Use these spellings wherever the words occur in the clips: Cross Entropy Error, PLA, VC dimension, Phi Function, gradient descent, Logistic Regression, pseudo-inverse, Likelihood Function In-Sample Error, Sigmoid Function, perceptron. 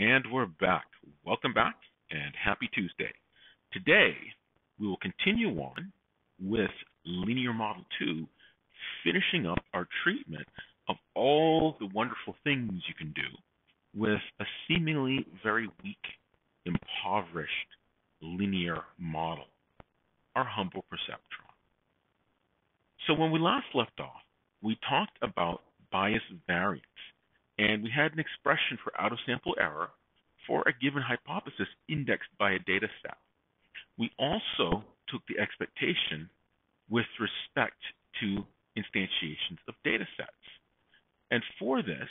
And we're back. Welcome back and happy Tuesday. Today, we will continue on with Linear Model 2, finishing up our treatment of all the wonderful things you can do with a seemingly very weak, impoverished linear model, our humble perceptron. So when we last left off, we talked about bias variance, and we had an expression for out-of-sample error for a given hypothesis indexed by a data set. We also took the expectation with respect to instantiations of data sets. And for this,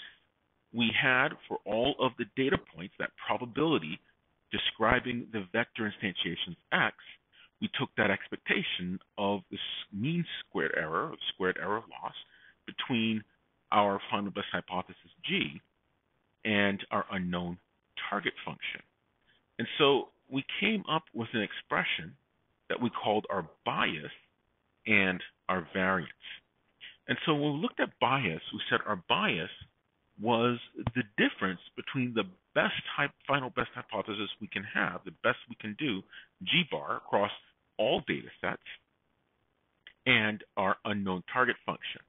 we had for all of the data points, that probability describing the vector instantiations X, we took that expectation of the mean squared error, or squared error loss, between our final best hypothesis G and our unknown target function. And so we came up with an expression that we called our bias and our variance. And so when we looked at bias, we said our bias was the difference between the best final best hypothesis we can have, the best we can do, G bar, across all data sets, and our unknown target function.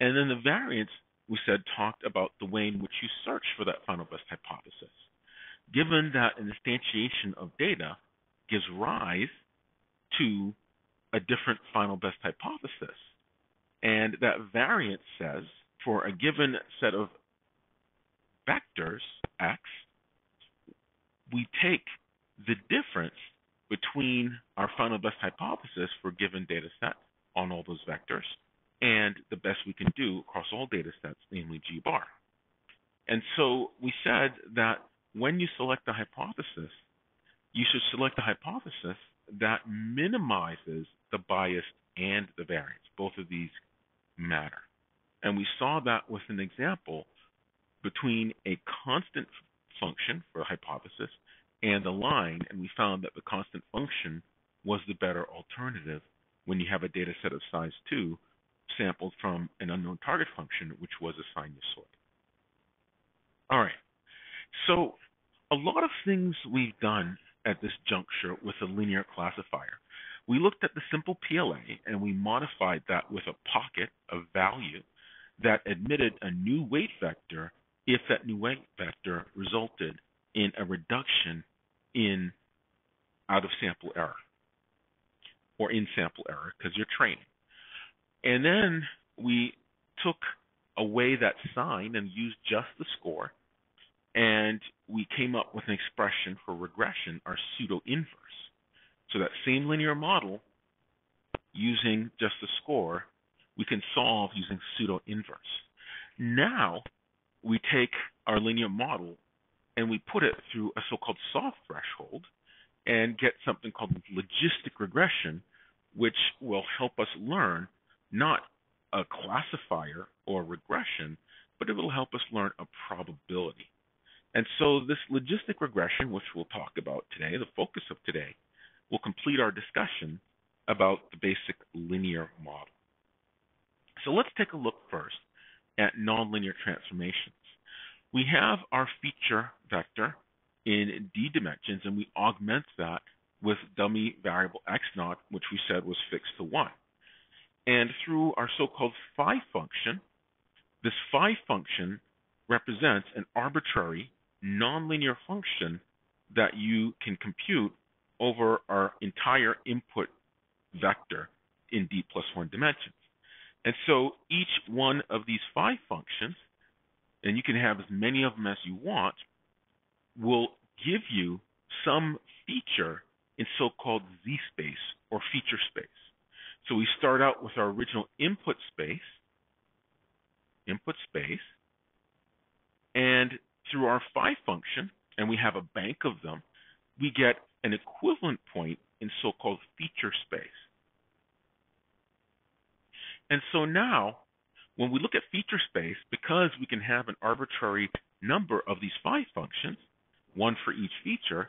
And then the variance, we said, talked about the way in which you search for that final best hypothesis. Given that an instantiation of data gives rise to a different final best hypothesis, and that variance says for a given set of vectors, X, we take the difference between our final best hypothesis for a given data set on all those vectors and the best we can do across all data sets, namely G bar. And so we said that when you select a hypothesis, you should select a hypothesis that minimizes the bias and the variance. Both of these matter. And we saw that with an example between a constant function for a hypothesis and a line, and we found that the constant function was the better alternative when you have a data set of size 2 sampled from an unknown target function, which was a sinusoid. All right, so a lot of things we've done at this juncture with a linear classifier. We looked at the simple PLA, and we modified that with a pocket of value that admitted a new weight vector if that new weight vector resulted in a reduction in out-of-sample error, or in-sample error, because you're training. And then we took away that sign and used just the score, and we came up with an expression for regression, our pseudo-inverse. So that same linear model, using just the score, we can solve using pseudo-inverse. Now, we take our linear model and we put it through a so-called soft threshold and get something called logistic regression, which will help us learn not a classifier or regression, but it will help us learn a probability. And so this logistic regression, which we'll talk about today, the focus of today, will complete our discussion about the basic linear model. So let's take a look first at nonlinear transformations. We have our feature vector in D dimensions, and we augment that with dummy variable x0, which we said was fixed to 1. And through our so-called phi function, this phi function represents an arbitrary nonlinear function that you can compute over our entire input vector in D+1 dimensions. And so each one of these phi functions, and you can have as many of them as you want, will give you some feature in so-called Z space or feature space. So we start out with our original input space, and through our phi function, and we have a bank of them, we get an equivalent point in so-called feature space. And so now, when we look at feature space, because we can have an arbitrary number of these phi functions, one for each feature,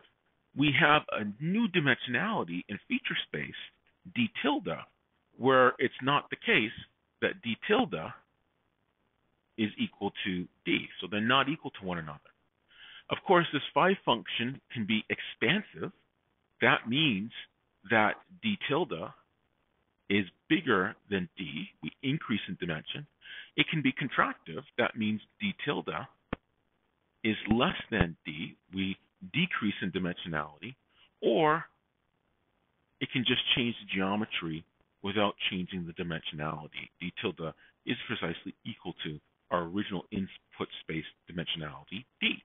we have a new dimensionality in feature space, D tilde, where it's not the case that D tilde is equal to D. So they're not equal to one another. Of course, this phi function can be expansive. That means that d tilde is bigger than d. We increase in dimension. It can be contractive. That means d tilde is less than d. We decrease in dimensionality. Or it can just change the geometry without changing the dimensionality. D tilde is precisely equal to our original input space dimensionality, d.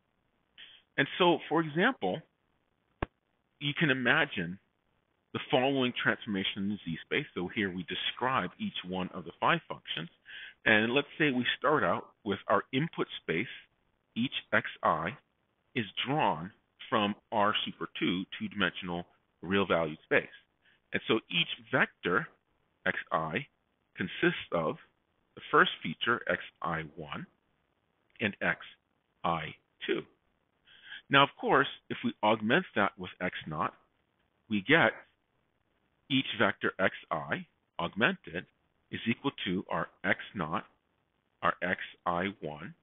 And so, for example, you can imagine the following transformation in the z-space. So here we describe each one of the phi functions. And let's say we start out with our input space, each xi is drawn from R super 2 two-dimensional real value space. And so each vector, xi, consists of the first feature, xi1, and xi2. Now, of course, if we augment that with x0, we get each vector xi augmented is equal to our x0, our xi1,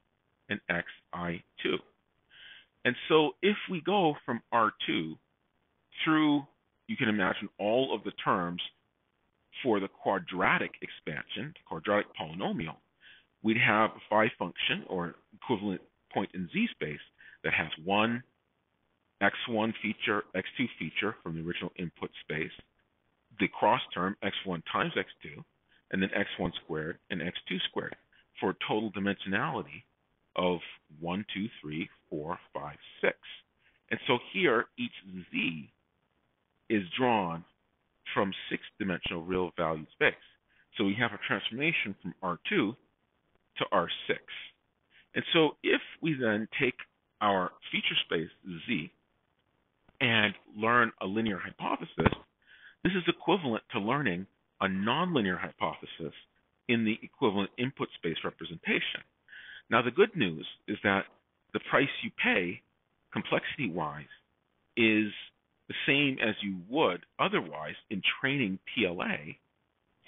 and xi2. And so if we go from R2 through, you can imagine all of the terms for the quadratic expansion, the quadratic polynomial, we'd have a phi function or equivalent point in z-space that has one x1 feature, x2 feature from the original input space, the cross term x1 times x2, and then x1 squared and x2 squared for a total dimensionality of 1, 2, 3, 4, 5, 6. And so here each z is drawn from six-dimensional real value space. So we have a transformation from R2 to R6. And so if we then take our feature space z and learn a linear hypothesis, this is equivalent to learning a nonlinear hypothesis in the equivalent input space representation. Now, the good news is that the price you pay, complexity-wise, is the same as you would otherwise in training PLA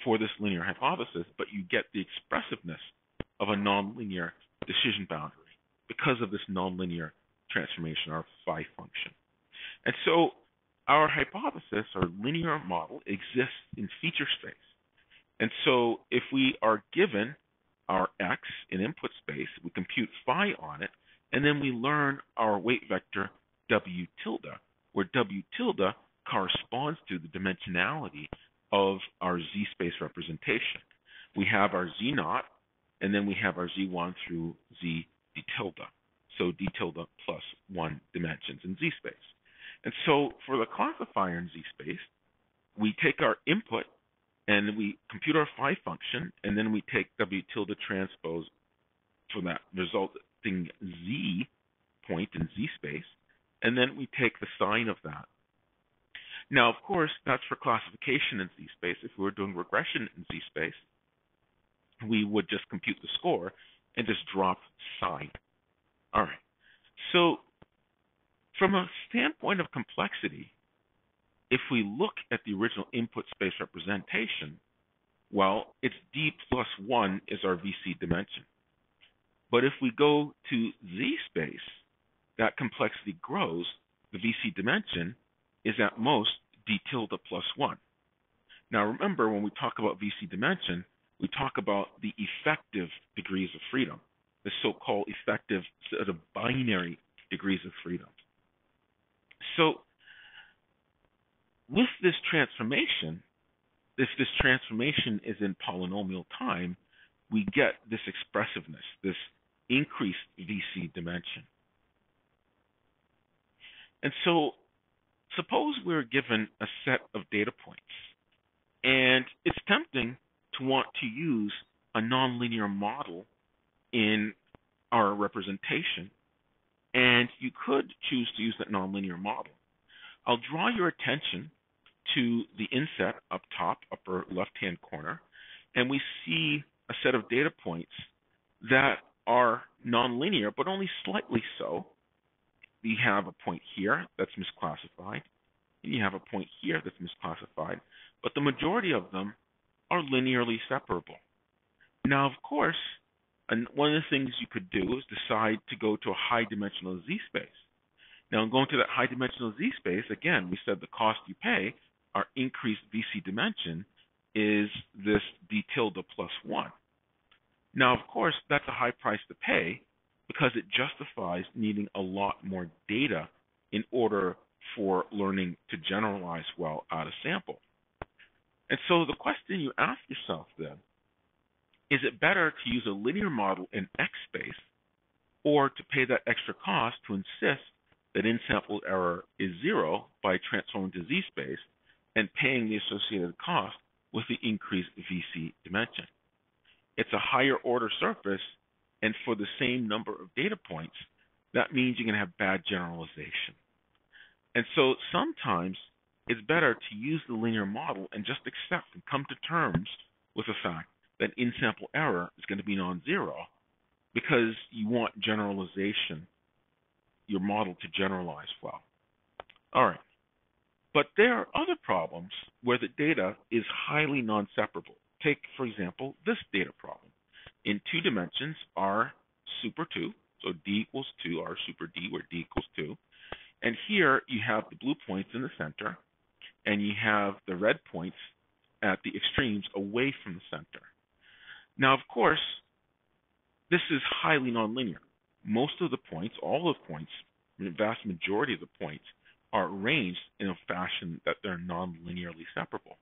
for this linear hypothesis, but you get the expressiveness of a nonlinear decision boundary because of this nonlinear transformation, our phi function. And so our hypothesis, our linear model, exists in feature space. And so if we are given our x in input space, we compute phi on it, and then we learn our weight vector w tilde, where w tilde corresponds to the dimensionality of our z-space representation. We have our z0, and then we have our z1 through z d tilde. So d tilde plus one dimensions in z-space. And so for the classifier in z-space, we take our input, and we compute our phi function, and then we take w tilde transpose for that resulting z point in z-space, and then we take the sign of that. Now, of course, that's for classification in z-space. If we were doing regression in z-space, we would just compute the score and just drop sign. All right. So from a standpoint of complexity, if we look at the original input space representation, well, it's d plus 1 is our VC dimension. But if we go to z space, that complexity grows. The VC dimension is at most d tilde plus 1. Now remember, when we talk about VC dimension, we talk about the effective degrees of freedom, the so-called effective sort of binary degrees of freedom. So with this transformation, if this transformation is in polynomial time, we get this expressiveness, this increased VC dimension. And so suppose we're given a set of data points, and it's tempting to want to use a nonlinear model in our representation, and you could choose to use that nonlinear model. I'll draw your attention to the inset up top, upper left-hand corner, and we see a set of data points that are nonlinear, but only slightly so. You have a point here that's misclassified, and you have a point here that's misclassified, but the majority of them are linearly separable. Now, of course, And one of the things you could do is decide to go to a high-dimensional z-space. Now, in going to that high-dimensional z-space, again, we said the cost you pay, our increased VC dimension, is this d tilde plus 1. Now, of course, that's a high price to pay because it justifies needing a lot more data in order for learning to generalize well out of sample. And so the question you ask yourself then, is it better to use a linear model in X space or to pay that extra cost to insist that in-sample error is zero by transforming to Z space and paying the associated cost with the increased VC dimension? It's a higher order surface, and for the same number of data points, that means you're going to have bad generalization. And so sometimes it's better to use the linear model and just accept and come to terms with the fact that in-sample error is going to be non-zero because you want generalization, your model to generalize well. All right. But there are other problems where the data is highly non-separable. Take, for example, this data problem. In two dimensions, R super 2, so D equals 2, R super D, where D equals 2. And here you have the blue points in the center, and you have the red points at the extremes away from the center. Now, of course, this is highly nonlinear. Most of the points, all of the points, the vast majority of the points, are arranged in a fashion that they're non-linearly separable.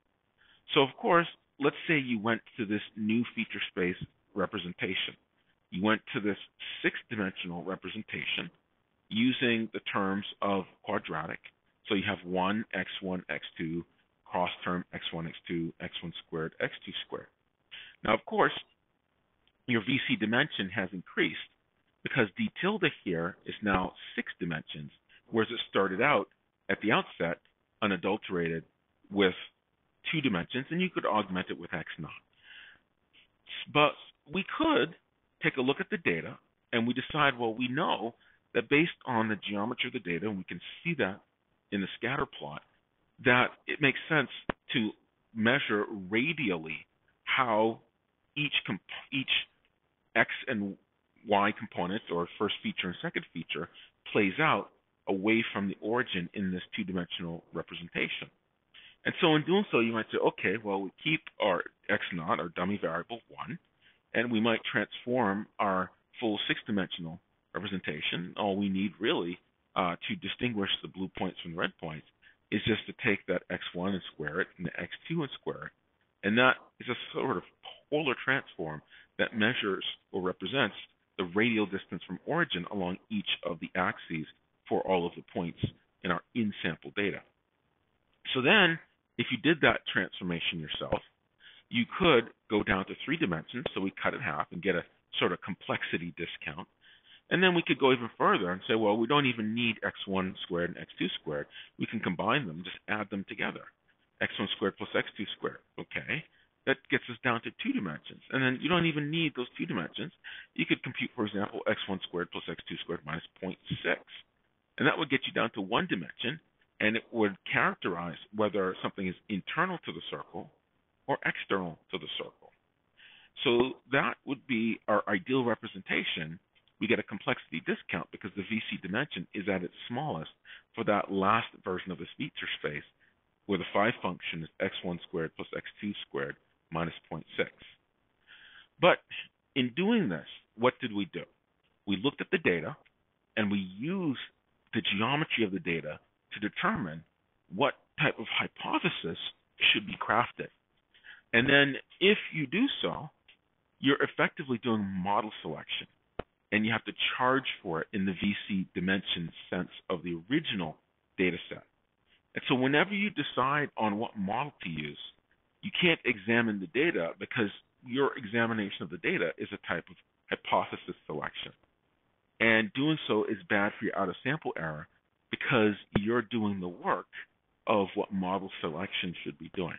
So of course, let's say you went to this new feature space representation. You went to this six-dimensional representation using the terms of quadratic. So you have 1, x1, x2, cross term x1, x2, x1 squared, x2 squared. Now, of course, your VC dimension has increased because d tilde here is now 6 dimensions, whereas it started out at the outset unadulterated with 2 dimensions, and you could augment it with x naught. But we could take a look at the data, and we decide, well, we know that based on the geometry of the data, and we can see that in the scatter plot, that it makes sense to measure radially how each x and y components, or first feature and second feature, plays out away from the origin in this two-dimensional representation. And so in doing so, you might say, okay, well, we keep our x naught, our dummy variable, 1, and we might transform our full six-dimensional representation. All we need really to distinguish the blue points from the red points is just to take that x1 and square it and the x2 and square it. And that is a sort of polar transform that measures or represents the radial distance from origin along each of the axes for all of the points in our in-sample data. So then, if you did that transformation yourself, you could go down to 3 dimensions, so we cut it in half and get a sort of complexity discount. And then we could go even further and say, well, we don't even need x1 squared and x2 squared. We can combine them, just add them together. x1 squared plus x2 squared, okay? That gets us down to 2 dimensions. And then you don't even need those 2 dimensions. You could compute, for example, x1 squared plus x2 squared minus 0.6. And that would get you down to 1 dimension, and it would characterize whether something is internal to the circle or external to the circle. So that would be our ideal representation. We get a complexity discount because the VC dimension is at its smallest for that last version of this feature space, where the phi function is x1 squared plus x2 squared minus 0.6. But in doing this, what did we do? We looked at the data, and we used the geometry of the data to determine what type of hypothesis should be crafted. And then if you do so, you're effectively doing model selection, and you have to charge for it in the VC dimension sense of the original data set. And so whenever you decide on what model to use, you can't examine the data because your examination of the data is a type of hypothesis selection. And doing so is bad for your out-of-sample error because you're doing the work of what model selection should be doing.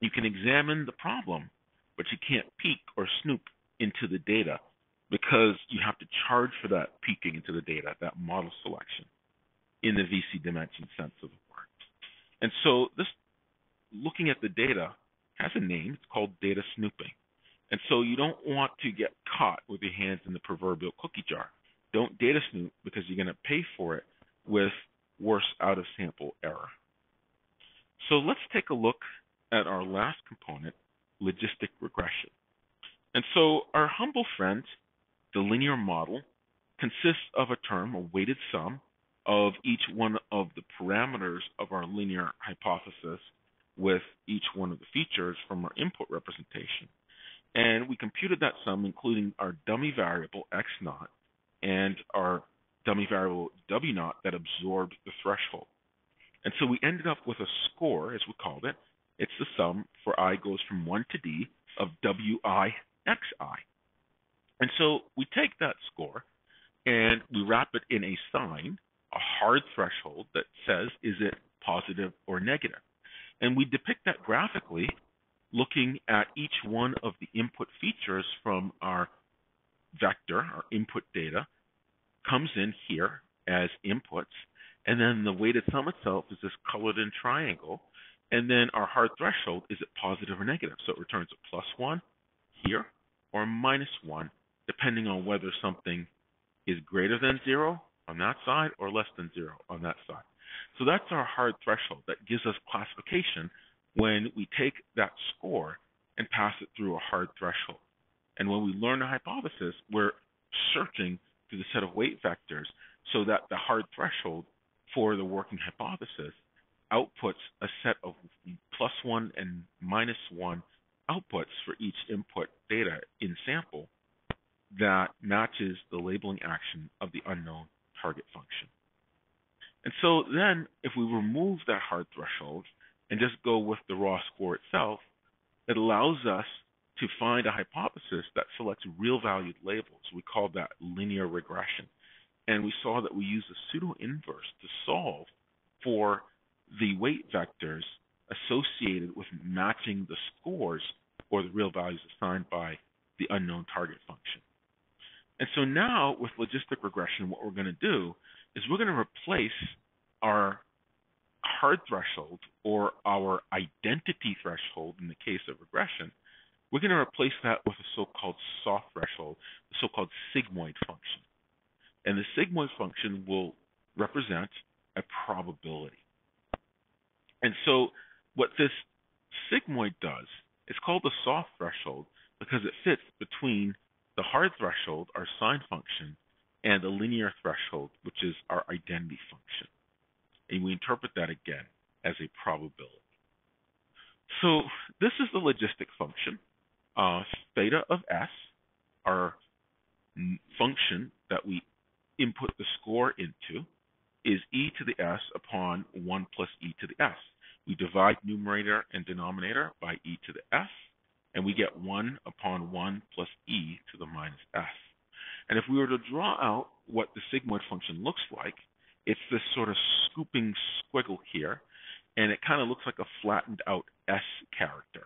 You can examine the problem, but you can't peek or snoop into the data because you have to charge for that peeking into the data, that model selection, in the VC dimension sense of the word. And so this looking at the data has a name. It's called data snooping. And so you don't want to get caught with your hands in the proverbial cookie jar. Don't data snoop, because you're going to pay for it with worse out-of-sample error. So let's take a look at our last component, logistic regression. And so our humble friend, the linear model, consists of a term, a weighted sum, of each one of the parameters of our linear hypothesis with each one of the features from our input representation. And we computed that sum, including our dummy variable x0 and our dummy variable w0 that absorbed the threshold. And so we ended up with a score, as we called it. It's the sum for I goes from 1 to d of wi xi. And so we take that score and we wrap it in a sign, a hard threshold that says, is it positive or negative? And we depict that graphically looking at each one of the input features from our vector, our input data, comes in here as inputs. And then the weighted sum itself is this colored-in triangle. And then our hard threshold, is it positive or negative? So it returns a +1 here or -1, depending on whether something is greater than 0 on that side or less than 0 on that side. So that's our hard threshold that gives us classification when we take that score and pass it through a hard threshold. And when we learn a hypothesis, we're searching through the set of weight vectors so that the hard threshold for the working hypothesis outputs a set of +1 and -1 outputs for each input data in sample that matches the labeling action of the unknown target function. And so then if we remove that hard threshold and just go with the raw score itself, it allows us to find a hypothesis that selects real-valued labels. We call that linear regression. And we saw that we use a pseudo-inverse to solve for the weight vectors associated with matching the scores or the real values assigned by the unknown target function. And so now with logistic regression, what we're going to do is we're going to replace our hard threshold or our identity threshold in the case of regression. We're going to replace that with a so-called soft threshold, the so-called sigmoid function. And the sigmoid function will represent a probability. And so what this sigmoid does, it's called the soft threshold because it fits between the hard threshold, our sign function, and the linear threshold, which is our identity function. And we interpret that again as a probability. So this is the logistic function, theta of s, our function that we input the score into, is e to the s upon 1 plus e to the s. We divide numerator and denominator by e to the s, and we get 1 upon 1 plus e to the minus s. And if we were to draw out what the sigmoid function looks like, it's this sort of scooping squiggle here, and it kind of looks like a flattened out s character.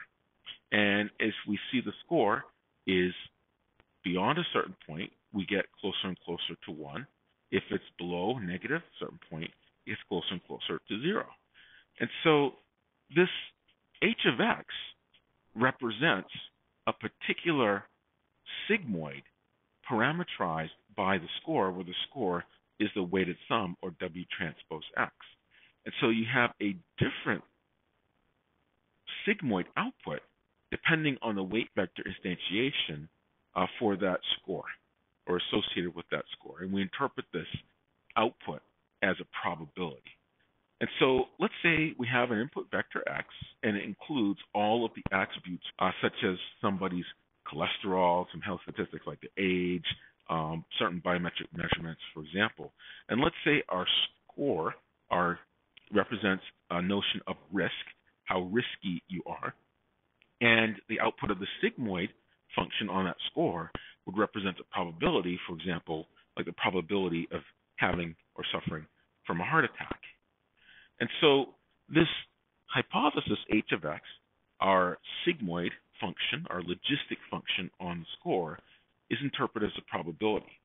And as we see the score is beyond a certain point, we get closer and closer to 1. If it's below negative at a certain point, it's closer and closer to 0. And so this h of x represents a particular sigmoid parameterized by the score, where the score is the weighted sum, or w transpose x. And so you have a different sigmoid output depending on the weight vector instantiation for that score, or associated with that score. And we interpret this output as a probability. And so let's say we have an input vector x, and it includes all of the attributes such as somebody's cholesterol, some health statistics like the age, certain biometric measurements, for example. And let's say our score represents a notion of risk, how risky you are. And the output of the sigmoid function on that score would represent a probability, for example, like the probability of having or suffering from a heart attack. And so this hypothesis, h of x, our sigmoid function, our logistic function on the score, is interpreted as a probability.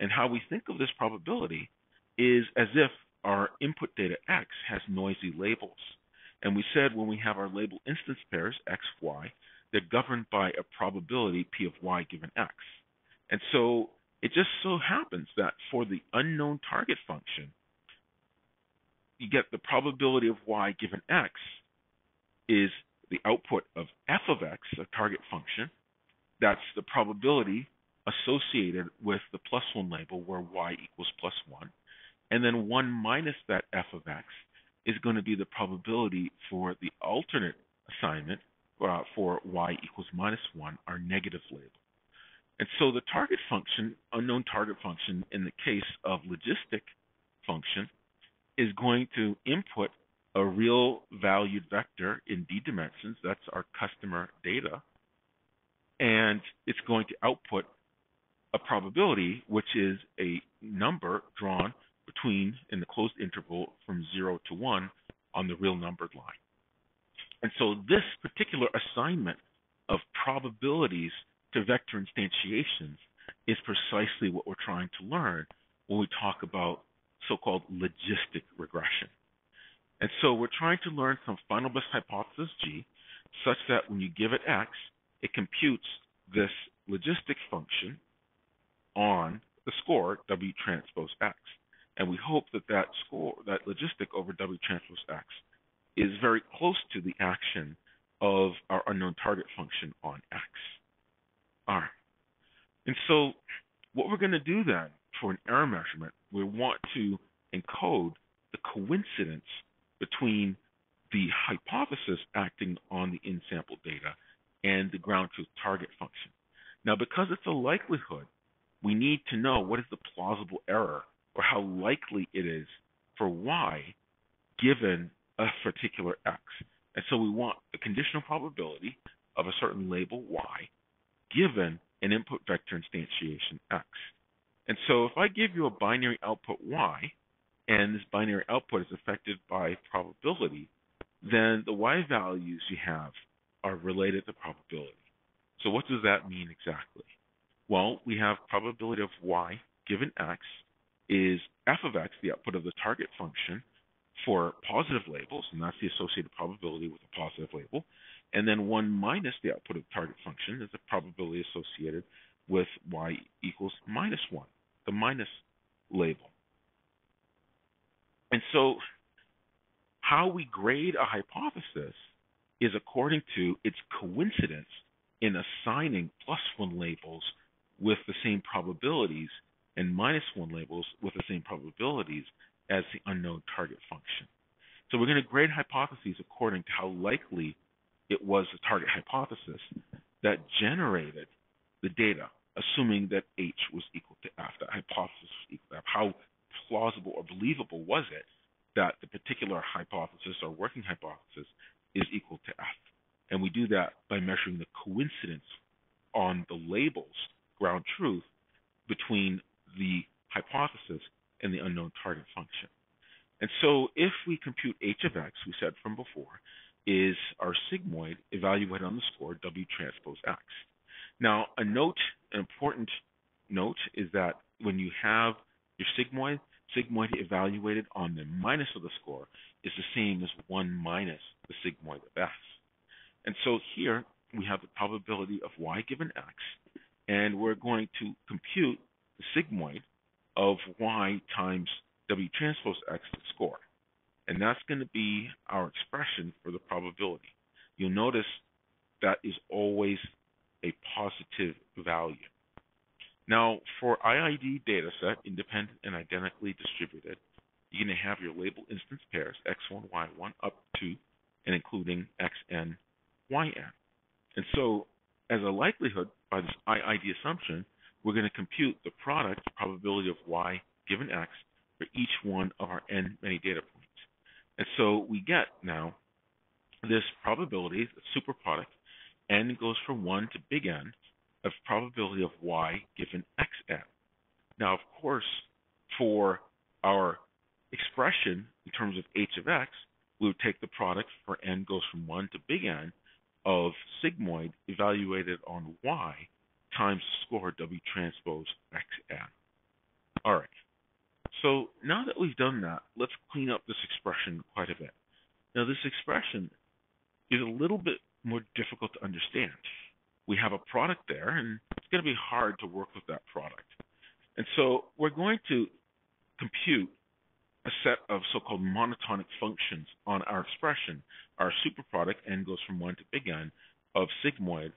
And how we think of this probability is as if our input data x has noisy labels. And we said when we have our label instance pairs, x, y, they're governed by a probability P of Y given X. And so it just so happens that for the unknown target function, you get the probability of Y given X is the output of F of X, a target function. That's the probability associated with the plus one label where Y equals plus one. And then one minus that F of X is going to be the probability for the alternate assignment for Y equals minus one, our negative label. And so the target function, unknown target function in the case of logistic function, is going to input a real valued vector in D dimensions, that's our customer data, and it's going to output a probability, which is a number drawn between, in the closed interval, from 0 to 1 on the real numbered line. And so this particular assignment of probabilities to vector instantiations is precisely what we're trying to learn when we talk about so-called logistic regression. And so we're trying to learn some final best hypothesis G, such that when you give it X, it computes this logistic function on the score W transpose X. And we hope that that score, that logistic over W transpose X, is very close to the action of our unknown target function on X. All right. And so what we're going to do then for an error measurement, we want to encode the coincidence between the hypothesis acting on the in-sample data and the ground truth target function. Now, because it's a likelihood, we need to know what is the plausible error or how likely it is for Y given a particular X. And so we want a conditional probability of a certain label Y given an input vector instantiation X. And so if I give you a binary output Y, and this binary output is affected by probability, then the Y values you have are related to probability. So what does that mean exactly? Well, we have probability of Y given X is F of X, the output of the target function, for positive labels, and that's the associated probability with a positive label. And then 1 minus the output of the target function is the probability associated with Y equals minus 1, the minus label. And so how we grade a hypothesis is according to its coincidence in assigning plus 1 labels with the same probabilities and minus 1 labels with the same probabilities as the unknown target function. So we're going to grade hypotheses according to how likely it was the target hypothesis that generated the data, assuming that H was equal to F, that hypothesis was equal to F. How plausible or believable was it that the particular hypothesis or working hypothesis is equal to F? And we do that by measuring the coincidence on the labels, ground truth, between the hypothesis and the unknown target function. And so if we compute H of X, we said from before, is our sigmoid evaluated on the score W transpose X. Now, a note, an important note, is that when you have your sigmoid, sigmoid evaluated on the minus of the score is the same as 1 minus the sigmoid of S. And so here we have the probability of Y given X, and we're going to compute the sigmoid of Y times W transpose X, the score. And that's going to be our expression for the probability. You'll notice that is always a positive value. Now, for IID data set, independent and identically distributed, you're going to have your label instance pairs, x1, y1, up to and including xn, yn. And so, as a likelihood, by this IID assumption, we're going to compute the product probability of Y given X for each one of our n many data points. And so we get now this probability, the superproduct, n goes from 1 to big N, of probability of Y given xn. Now, of course, for our expression in terms of H of X, we would take the product for n goes from 1 to big N of sigmoid evaluated on Y times the score W transpose xn. All right. So now that we've done that, let's clean up this expression quite a bit. Now, this expression is a little bit more difficult to understand. We have a product there, and it's going to be hard to work with that product. And so we're going to compute a set of so-called monotonic functions on our expression. Our superproduct, n goes from 1 to big N, of sigmoid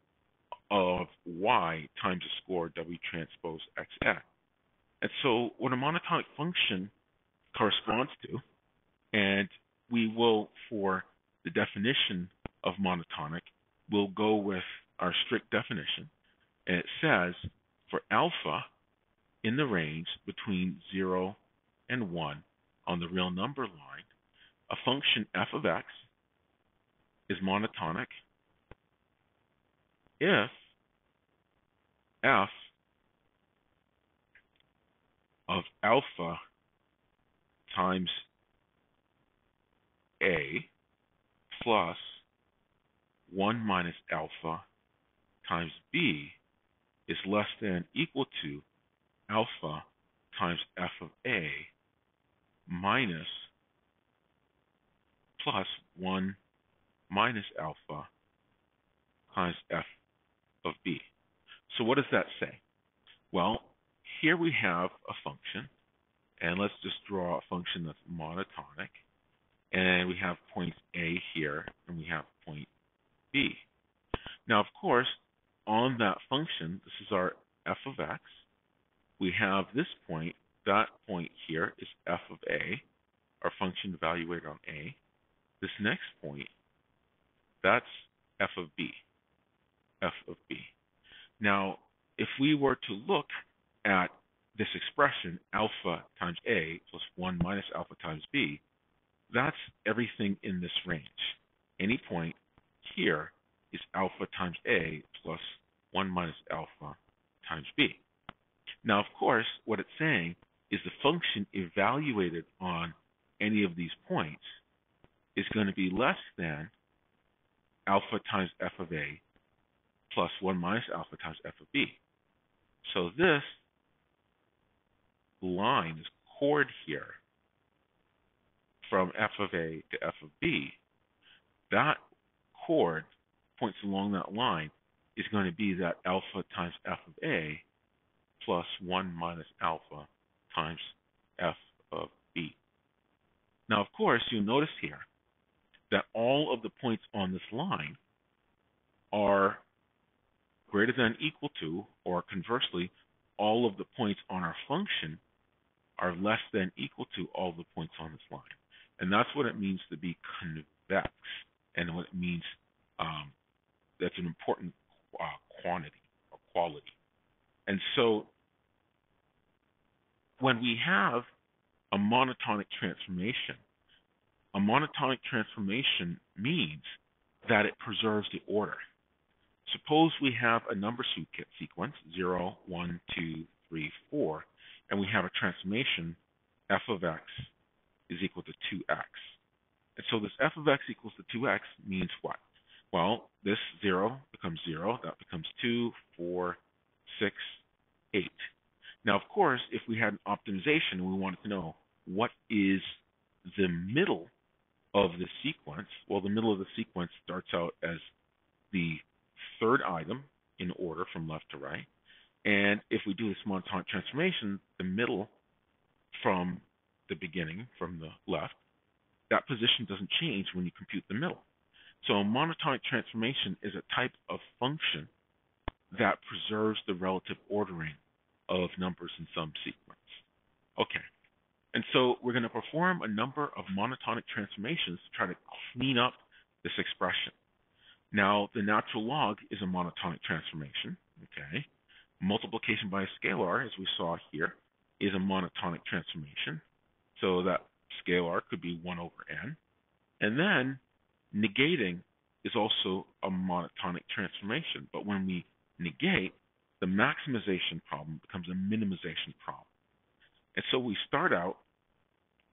of y times a score w transpose xx. And so what a monotonic function corresponds to, and we will, for the definition of monotonic, we'll go with our strict definition, and it says for alpha in the range between 0 and 1 on the real number line, a function f of x is monotonic if f of alpha times a plus 1 minus alpha times b is less than or equal to alpha times f of a minus plus 1 minus alpha times f of b. So what does that say? Well, here we have a function, and let's just draw a function that's monotonic, and we have point A here, and we have point B. Now, of course, on that function, this is our f of x, we have this point, that point here is f of a, our function evaluated on a. This next point, that's f of b, f of b. Now, if we were to look at this expression, alpha times a plus 1 minus alpha times b, that's everything in this range. Any point here is alpha times a plus 1 minus alpha times b. Now, of course, what it's saying is the function evaluated on any of these points is going to be less than alpha times f of a plus 1 minus alpha times f of b. So this line, this chord here, from f of a to f of b, that chord, points along that line, is going to be that alpha times f of a plus 1 minus alpha times f of b. Now, of course, you'll notice here that all of the points on this line are greater than or equal to, or conversely, all of the points on our function are less than or equal to all the points on this line. And that's what it means to be convex, and what it means, that's an important quantity or quality. And so when we have a monotonic transformation means that it preserves the order. Suppose we have a number sequence, 0, 1, 2, 3, 4, and we have a transformation f of x is equal to 2x. And so this f of x equals to 2x means what? Well, this 0 becomes 0, that becomes 2, 4, 6, 8. Now, of course, if we had an optimization and we wanted to know what is the middle of the sequence, well, the middle of the sequence starts out as the third item in order from left to right. And if we do this monotonic transformation, the middle from the beginning, from the left, that position doesn't change when you compute the middle. So a monotonic transformation is a type of function that preserves the relative ordering of numbers in some sequence. Okay, and so we're going to perform a number of monotonic transformations to try to clean up this expression. Now, the natural log is a monotonic transformation, okay? Multiplication by a scalar, as we saw here, is a monotonic transformation. So that scalar could be 1 over n. And then negating is also a monotonic transformation. But when we negate, the maximization problem becomes a minimization problem. And so we start out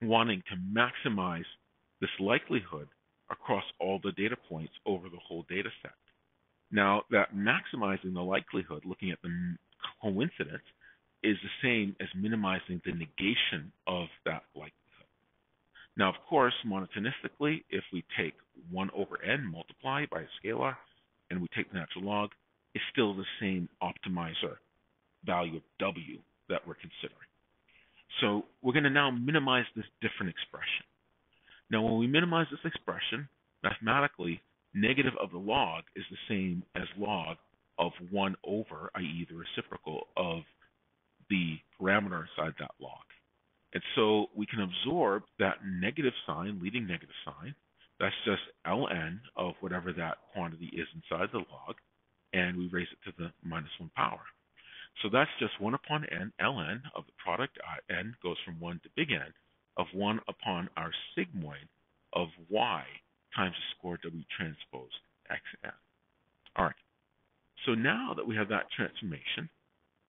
wanting to maximize this likelihood across all the data points over the whole data set. Now, that maximizing the likelihood, looking at the coincidence, is the same as minimizing the negation of that likelihood. Now, of course, monotonically, if we take 1 over n, multiply by a scalar, and we take the natural log, it's still the same optimizer value of w that we're considering. So we're going to now minimize this different expression. Now when we minimize this expression, mathematically, negative of the log is the same as log of 1 over, i.e. the reciprocal of the parameter inside that log. And so we can absorb that negative sign, leading negative sign. That's just ln of whatever that quantity is inside the log, and we raise it to the -1 power. So that's just 1 upon n, ln of the product, n goes from 1 to big N, of 1 upon our sigmoid of y times the square w transpose xn. All right. So now that we have that transformation,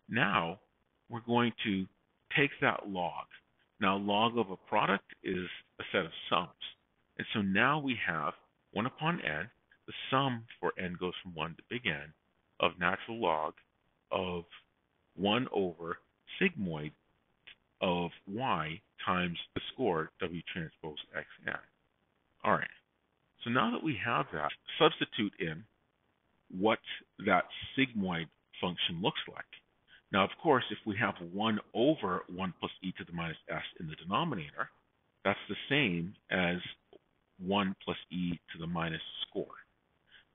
now we're going to take that log. Now log of a product is a set of sums. And so now we have 1 upon n, the sum for n goes from 1 to big N, of natural log of 1 over sigmoid of y times the score w transpose xn. All right. So now that we have that, substitute in what that sigmoid function looks like. Now, of course, if we have 1 over 1 plus e to the -s in the denominator, that's the same as 1 plus e to the minus score.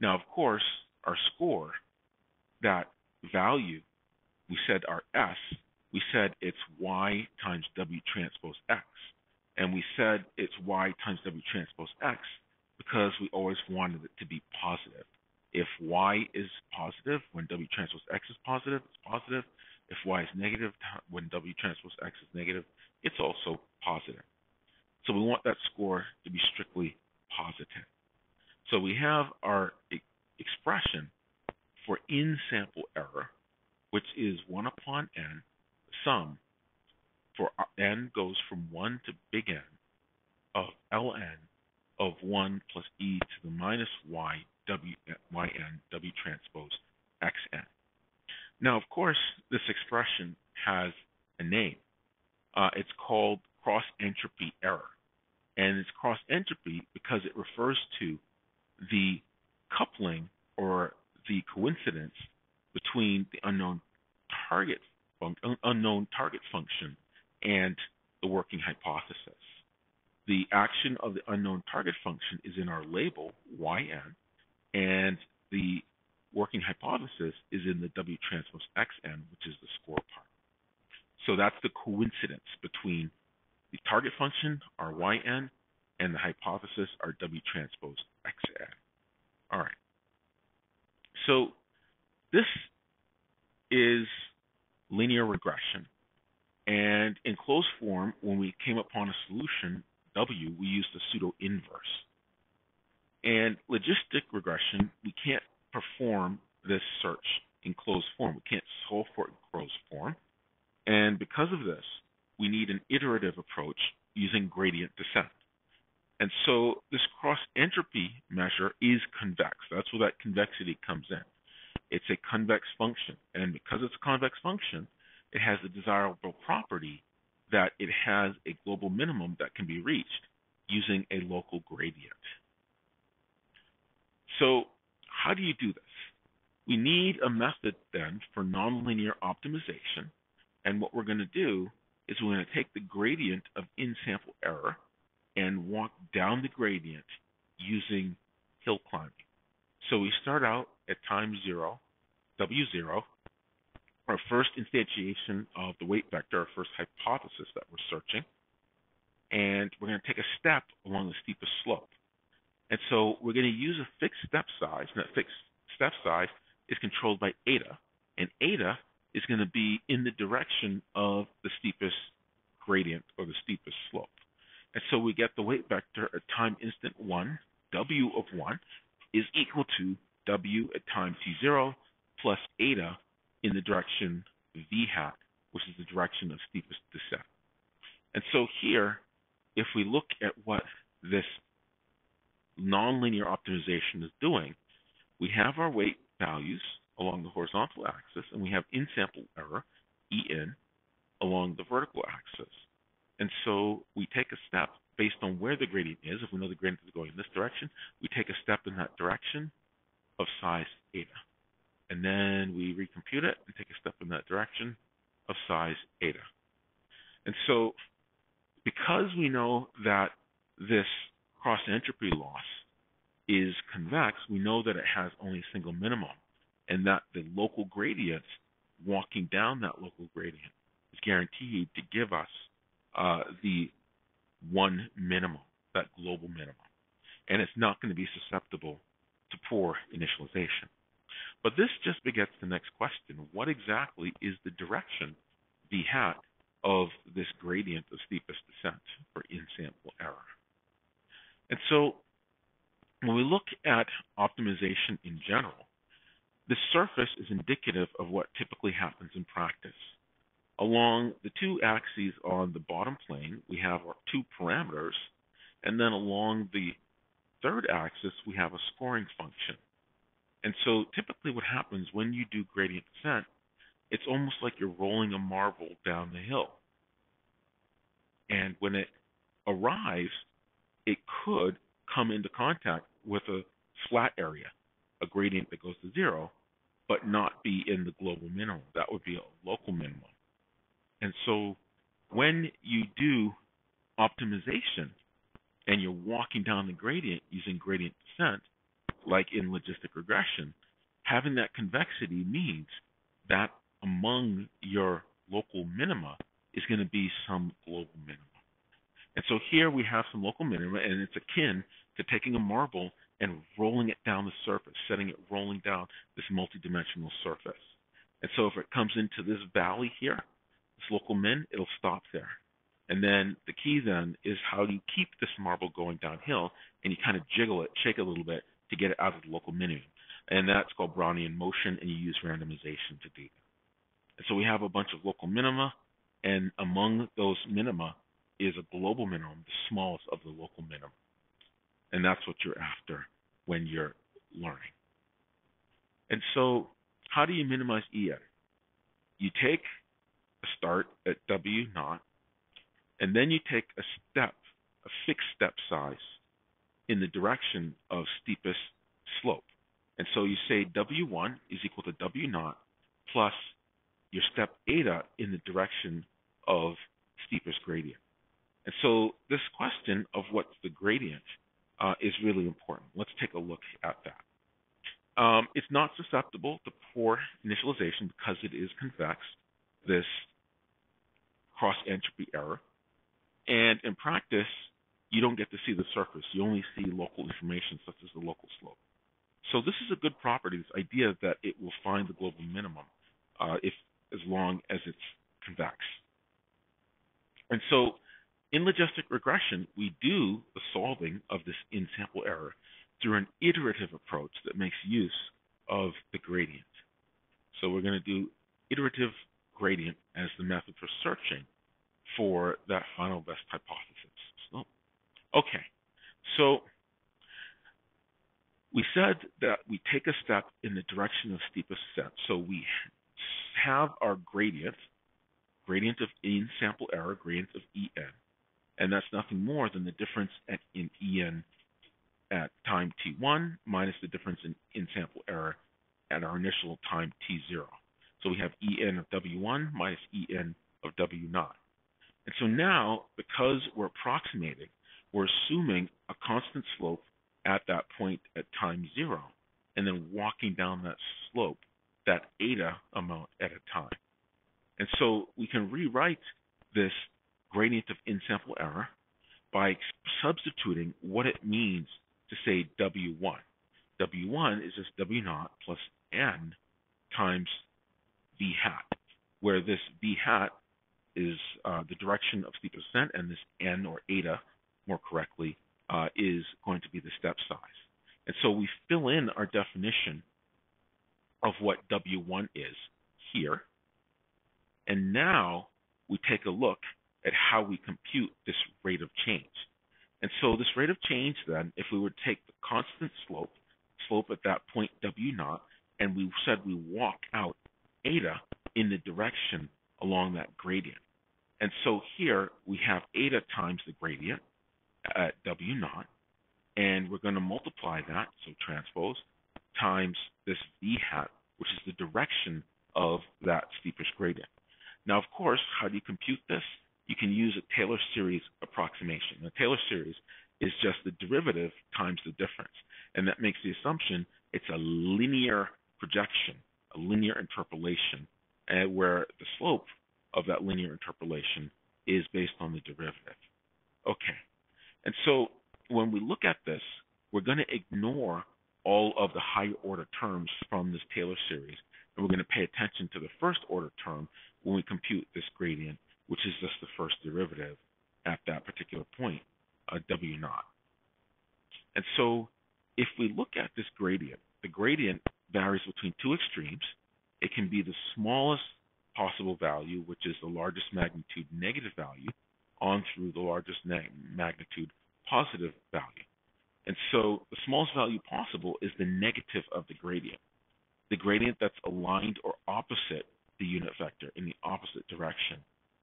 Now, of course, our score, that value, we said our s, we said it's y times w transpose x. And we said it's y times w transpose x because we always wanted it to be positive. If y is positive, when w transpose x is positive, it's positive. If y is negative, when w transpose x is negative, it's also positive. So we want that score to be strictly positive. So we have our expression for in-sample error, which is 1 upon n, sum for n goes from 1 to big N of ln of 1 plus e to the minus y yn w transpose xn. Now, of course, this expression has a name. It's called Cross Entropy Error. And it's cross entropy because it refers to the coupling or the coincidence between the unknown target function and the working hypothesis. The action of the unknown target function is in our label, yn, and the working hypothesis is in the w transpose xn, which is the score part. So that's the coincidence between the target function, our yn, and the hypothesis, our w transpose xn. All right. So this is linear regression. And in closed form, when we came upon a solution, w, we used the pseudo-inverse. And logistic regression, we can't perform this search in closed form. We can't solve for it in closed form. And because of this, we need an iterative approach using gradient descent. And so this cross-entropy measure is convex. That's where that convexity comes in. It's a convex function. And because it's a convex function, it has the desirable property that it has a global minimum that can be reached using a local gradient. So how do you do this? We need a method then for nonlinear optimization. And what we're going to do is we're going to take the gradient of in-sample error and walk down the gradient using hill climbing. So we start out at time 0, W0, our first instantiation of the weight vector, our first hypothesis that we're searching. And we're going to take a step along the steepest slope. And so we're going to use a fixed step size, and that fixed step size is controlled by eta. And eta is going to be in the direction of the steepest gradient or the steepest slope. And so we get the weight vector at time instant 1, w of 1 is equal to w at time t0 plus eta in the direction v hat, which is the direction of steepest descent. And so here, if we look at what this nonlinear optimization is doing, we have our weight values along the horizontal axis, and we have in-sample error, En, along the vertical axis. And so we take a step based on where the gradient is. If we know the gradient is going in this direction, we take function of size eta. And then we recompute it and take a step in that direction of size eta. And so because we know that this cross entropy loss is convex, we know that it has only a single minimum and that the local gradient walking down that local gradient is guaranteed to give us the one minimum, that global minimum. And it's not going to be susceptible to poor initialization. But this just begets the next question. What exactly is the direction, v hat, of this gradient of steepest descent for in-sample error? And so when we look at optimization in general, the surface is indicative of what typically happens in practice. Along the two axes on the bottom plane, we have our two parameters, and then along the third axis, we have a scoring function. And so typically what happens when you do gradient descent, it's almost like you're rolling a marble down the hill. And when it arrives, it could come into contact with a flat area, a gradient that goes to zero, but not be in the global minimum. That would be a local minimum. And so when you do optimization and you're walking down the gradient using gradient descent, like in logistic regression, having that convexity means that among your local minima is going to be some global minima. And so here we have some local minima, and it's akin to taking a marble and rolling it down the surface, setting it rolling down this multidimensional surface. And so if it comes into this valley here, this local min, it'll stop there. And then the key then is how do you keep this marble going downhill, and you kind of jiggle it, shake it a little bit, to get it out of the local minimum. And that's called Brownian motion, and you use randomization to do that. And so we have a bunch of local minima, and among those minima is a global minimum, the smallest of the local minima. And that's what you're after when you're learning. And so how do you minimize ER? You take a start at W0, and then you take a step, a fixed step size, in the direction of steepest slope. And so you say W1 is equal to W0 plus your step eta in the direction of steepest gradient. And so this question of what's the gradient is really important. Let's take a look at that. It's not susceptible to poor initialization because it is convex, this cross entropy error. And in practice, you don't get to see the surface. You only see local information, such as the local slope. So this is a good property, this idea that it will find the global minimum as long as it's convex. And so in logistic regression, we do the solving of this in-sample error through an iterative approach that makes use of the gradient. So we're going to do iterative gradient as the method for searching for that final best hypothesis. So, okay, so we said that we take a step in the direction of steepest descent. So we have our gradient, gradient of in-sample error, gradient of En, and that's nothing more than the difference in En at time t1 minus the difference in in-sample error at our initial time t0. So we have En of W1 minus En of W0. And so now, because we're approximating, we're assuming a constant slope at that point at time 0, and then walking down that slope, that eta amount at a time. And so we can rewrite this gradient of in-sample error by substituting what it means to say W1. W1 is just W0 plus n times v hat, where this v hat is the direction of steepest descent, and this n, or eta more correctly, is going to be the step size. And so we fill in our definition of what W1 is here. And now we take a look at how we compute this rate of change. And so this rate of change then, if we were to take the constant slope at that point W0, and we said we walk out eta in the direction along that gradient. And so here we have eta times the gradient at W0 And we're going to multiply that, so transpose, times this v hat, which is the direction of that steepest gradient. Now, of course, how do you compute this? You can use a Taylor series approximation. The Taylor series is just the derivative times the difference. And that makes the assumption it's a linear projection, a linear interpolation, where the slope of that linear interpolation is based on the derivative. Okay. And so when we look at this, we're going to ignore all of the higher order terms from this Taylor series, and we're going to pay attention to the first order term when we compute this gradient, which is just the first derivative at that particular point, W naught. And so if we look at this gradient, the gradient varies between two extremes. It can be the smallest possible value, which is the largest magnitude negative value, on through the largest magnitude positive value. And so the smallest value possible is the negative of the gradient that's aligned or opposite the unit vector in the opposite direction.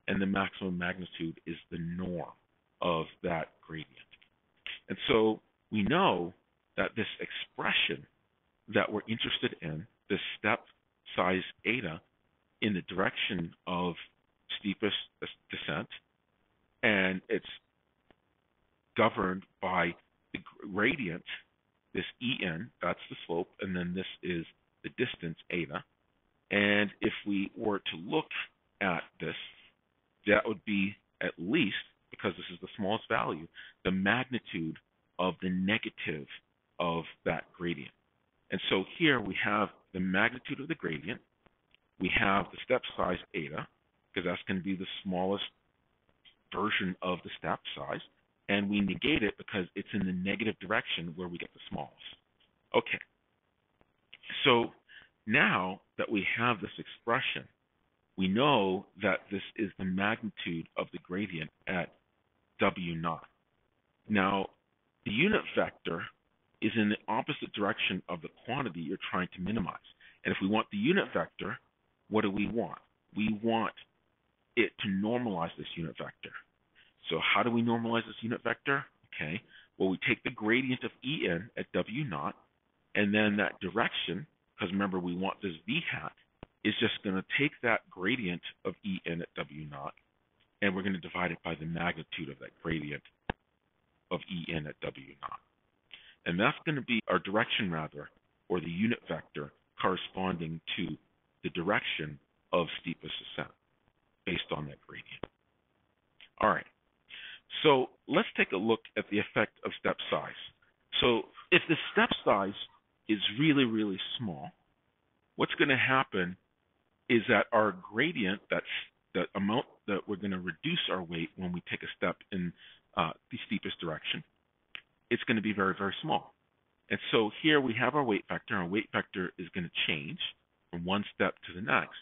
And the maximum magnitude is the norm of that gradient. And so we know that this expression that we're interested in, this step size eta in the direction of steepest descent, and it's governed by the gradient, this En, that's the slope, and then this is the distance, eta. And if we were to look at this, that would be at least, because this is the smallest value, the magnitude of the negative of that gradient. And so here we have the magnitude of the gradient, we have the step size eta, because that's going to be the smallest version of the step size, and we negate it because it's in the negative direction where we get the smallest. Okay, so now that we have this expression, we know that this is the magnitude of the gradient at W naught. Now, the unit vector is in the opposite direction of the quantity you're trying to minimize. And if we want the unit vector, what do we want? We want it to normalize this unit vector. So how do we normalize this unit vector? Okay, well, we take the gradient of En at W naught, and then that direction, because remember, we want this V hat, is just going to take that gradient of En at W naught, and we're going to divide it by the magnitude of that gradient of En at W naught. And that's going to be our direction, rather, or the unit vector corresponding to the direction of steepest ascent based on that gradient. All right. So let's take a look at the effect of step size. So if the step size is really, really small, what's going to happen is that our gradient, that's the amount that we're going to reduce our weight when we take a step in the steepest direction, it's going to be very, very small. And so here we have our weight vector. Our weight vector is going to change from one step to the next.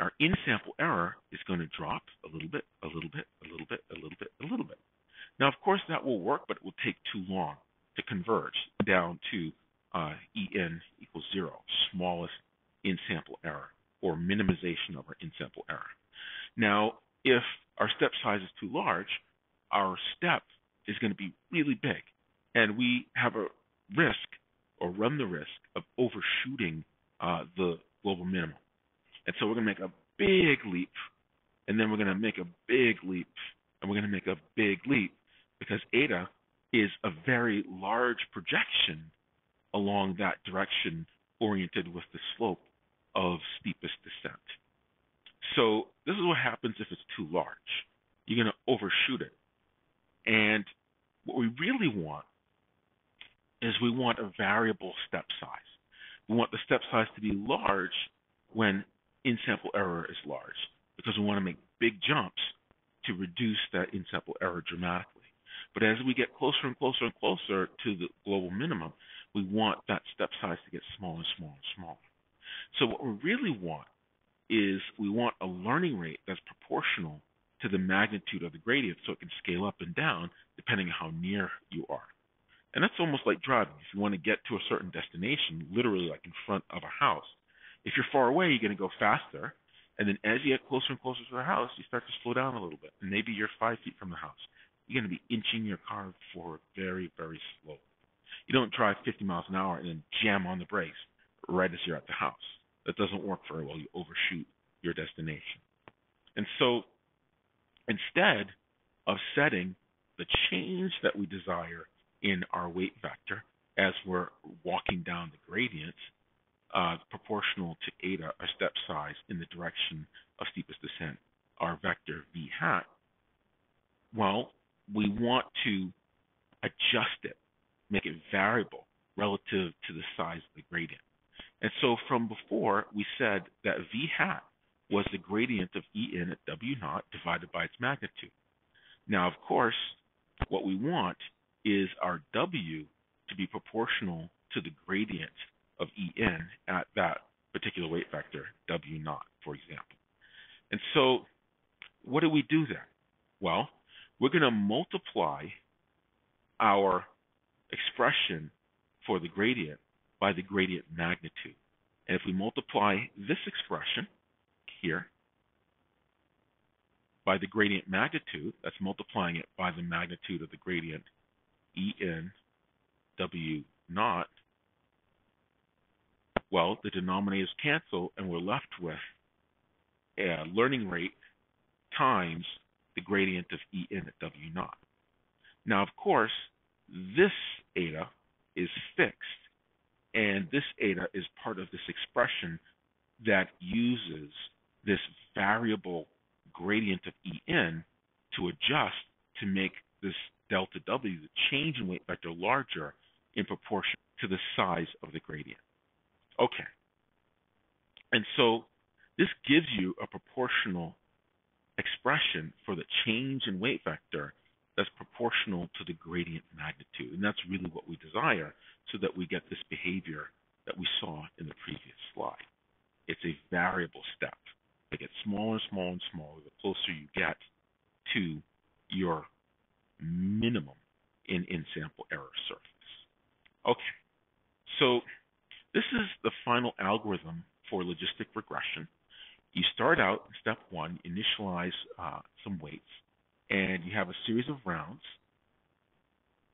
Our in-sample error is going to drop a little bit, a little bit, a little bit, a little bit, a little bit. Now, of course, that will work, but it will take too long to converge down to En equals 0, smallest in-sample error, or minimization of our in-sample error. Now, if our step size is too large, our step is going to be really big, and we have a risk, or run the risk, of overshooting the global minimum. And so we're going to make a big leap, and then we're going to make a big leap, and we're going to make a big leap, because eta is a very large projection along that direction oriented with the slope of steepest descent. So this is what happens if it's too large. You're going to overshoot it. And what we really want is we want a variable step size. We want the step size to be large when in-sample error is large, because we want to make big jumps to reduce that in-sample error dramatically. But as we get closer and closer and closer to the global minimum, we want that step size to get smaller and smaller and smaller. So what we really want is we want a learning rate that's proportional to the magnitude of the gradient, so it can scale up and down depending on how near you are. And that's almost like driving. If you want to get to a certain destination, literally like in front of a house, if you're far away, you're going to go faster, and then as you get closer and closer to the house, you start to slow down a little bit, and maybe you're 5 feet from the house. You're going to be inching your car forward very, very slowly. You don't drive 50 miles an hour and then jam on the brakes right as you're at the house. That doesn't work very well. You overshoot your destination. And so instead of setting the change that we desire in our weight vector as we're walking down the gradient proportional to eta, our step size, in the direction of steepest descent, our vector v hat, well, we want to adjust it, make it variable relative to the size of the gradient. And so from before, we said that v hat was the gradient of E in at W naught divided by its magnitude. Now, of course, what we want is our W to be proportional to the gradient of E n at that particular weight vector, W naught, for example. And so what do we do then? Well, we're going to multiply our expression for the gradient by the gradient magnitude. And if we multiply this expression here by the gradient magnitude, that's multiplying it by the magnitude of the gradient E n W naught, well, the denominators cancel, and we're left with a learning rate times the gradient of E n at W naught. Now, of course, this eta is fixed, and this eta is part of this expression that uses this variable gradient of E n to adjust to make this delta W, the change in weight vector, larger in proportion to the size of the gradient. Okay, and so this gives you a proportional expression for the change in weight vector that's proportional to the gradient magnitude. And that's really what we desire, so that we get this behavior that we saw in the previous slide. It's a variable step. It gets smaller and smaller and smaller the closer you get to your minimum in in-sample error surface. Okay, so this is the final algorithm for logistic regression. You start out in step one, initialize some weights, and you have a series of rounds.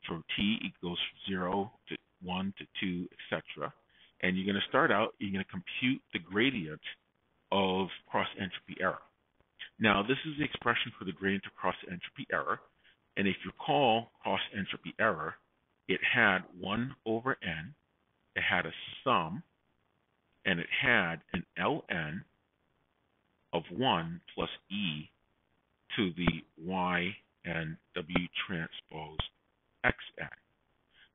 From t, it goes from 0 to 1 to 2, etc. And you're going to start out, you're going to compute the gradient of cross entropy error. Now, this is the expression for the gradient of cross entropy error. And if you recall cross entropy error, it had 1 over n, it had a sum, and it had an ln of 1 plus e to the y and w transpose xn.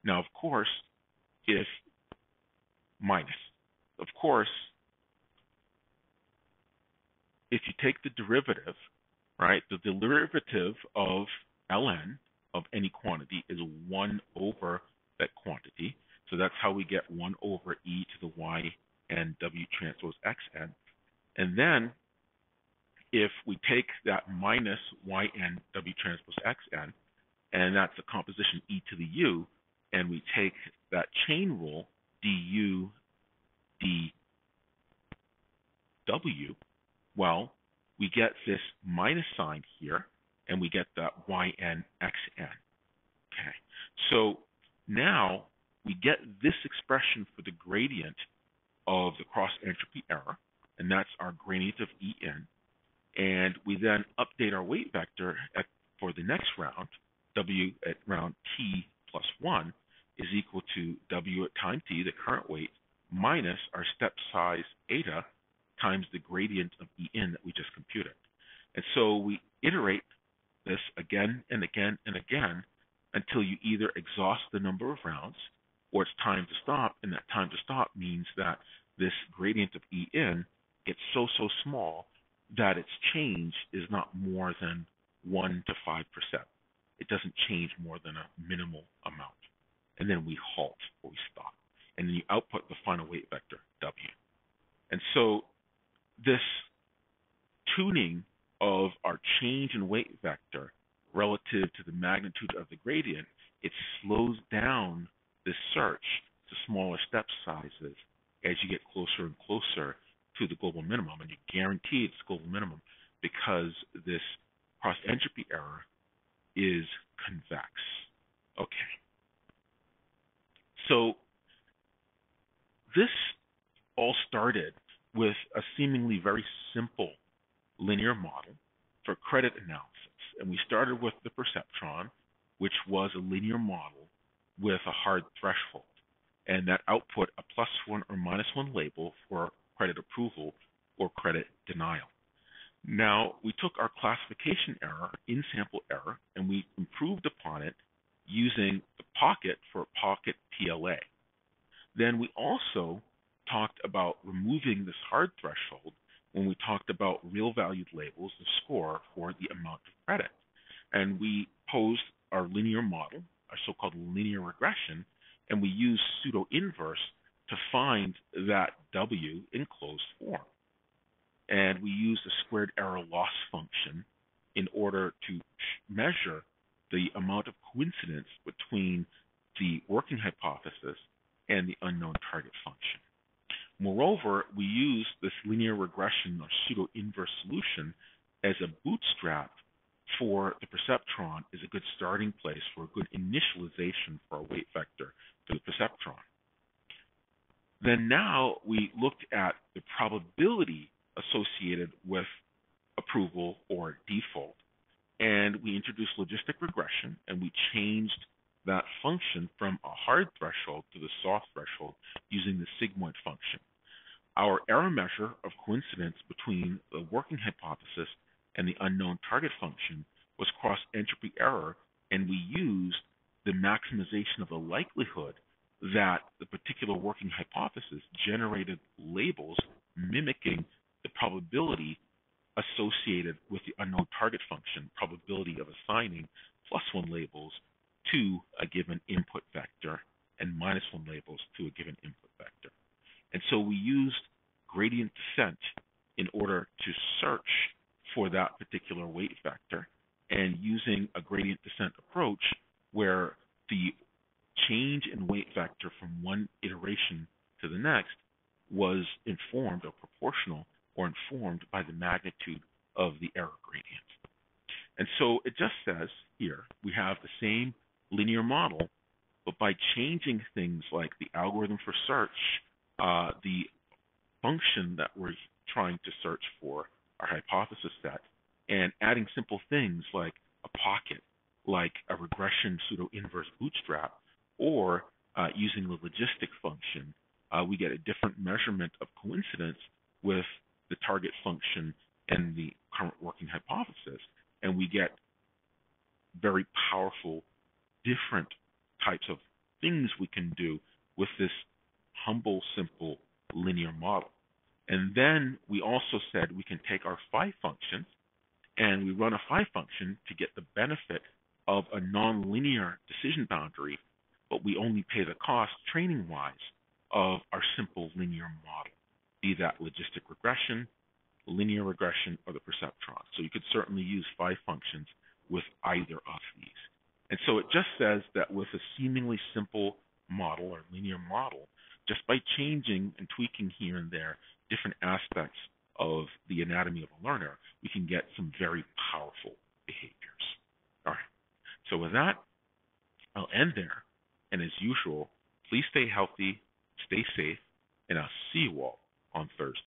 Now, of course, if minus, of course, if you take the derivative, right, the derivative of ln of any quantity is 1 over that quantity. So that's how we get 1 over e to the y and w transpose xn. And then if we take that minus yn w transpose xn, and that's the composition e to the u, and we take that chain rule du dw, well, we get this minus sign here, and we get that yn xn. Okay, so now we get this expression for the gradient of the cross entropy error, and that's our gradient of E n. And we then update our weight vector for the next round. W at round t plus 1 is equal to W at time t, the current weight, minus our step size eta times the gradient of E n that we just computed. And so we iterate this again and again and again until you either exhaust the number of rounds or it's time to stop, and that time to stop means that this gradient of E n gets so small that its change is not more than 1 to 5%. It doesn't change more than a minimal amount. And then we halt, or we stop. And then you output the final weight vector, W. And so this tuning of our change in weight vector relative to the magnitude of the gradient, it slows down the search to smaller step sizes as you get closer and closer to the global minimum, and you guarantee it's global minimum because this cross entropy error is convex. Okay. So this all started with a seemingly very simple linear model for credit analysis. And we started with the perceptron, which was a linear model with a hard threshold. And that output a +1 or -1 label for credit approval or credit denial. Now, we took our classification error, in-sample error, and we improved upon it using the pocket for pocket PLA. Then we also talked about removing this hard threshold when we talked about real valued labels, the score for the amount of credit. And we posed our linear model, our so-called linear regression, and we used pseudo-inverse to find that W in closed form. And we used the squared error loss function in order to measure the amount of coincidence between the working hypothesis and the unknown target function. Moreover, we used this linear regression or pseudo-inverse solution as a bootstrap for the perceptron is a good starting place for a good initialization for a weight vector to the perceptron. Then now we looked at the probability associated with approval or default, and we introduced logistic regression, and we changed that function from a hard threshold to the soft threshold using the sigmoid function. Our error measure of coincidence between the working hypothesis and the unknown target function was cross entropy error, and we used the maximization of the likelihood that the particular working hypothesis generated labels mimicking the probability associated with the unknown target function, probability of assigning +1 labels to a given input vector and -1 labels to a given input vector. And so we used gradient descent in order to search for that particular weight vector, and using a gradient descent approach where the change in weight vector from one iteration to the next was informed or proportional or informed by the magnitude of the error gradient. And so it just says here, we have the same linear model, but by changing things like the algorithm for search, the function that we're trying to search for, our hypothesis set, and adding simple things like a pocket, like a regression pseudo-inverse bootstrap, or using the logistic function, we get a different measurement of coincidence with the target function and the current working hypothesis, and we get very powerful, different types of things we can do with this humble, simple linear model. And then we also said we can take our phi function and we run a phi function to get the benefit of a nonlinear decision boundary, but we only pay the cost training-wise of our simple linear model, be that logistic regression, linear regression, or the perceptron. So you could certainly use phi functions with either of these. And so it just says that with a seemingly simple model or linear model, just by changing and tweaking here and there different aspects of the anatomy of a learner, we can get some very powerful behaviors. All right. So with that, I'll end there. And as usual, please stay healthy, stay safe, and I'll see you all on Thursday.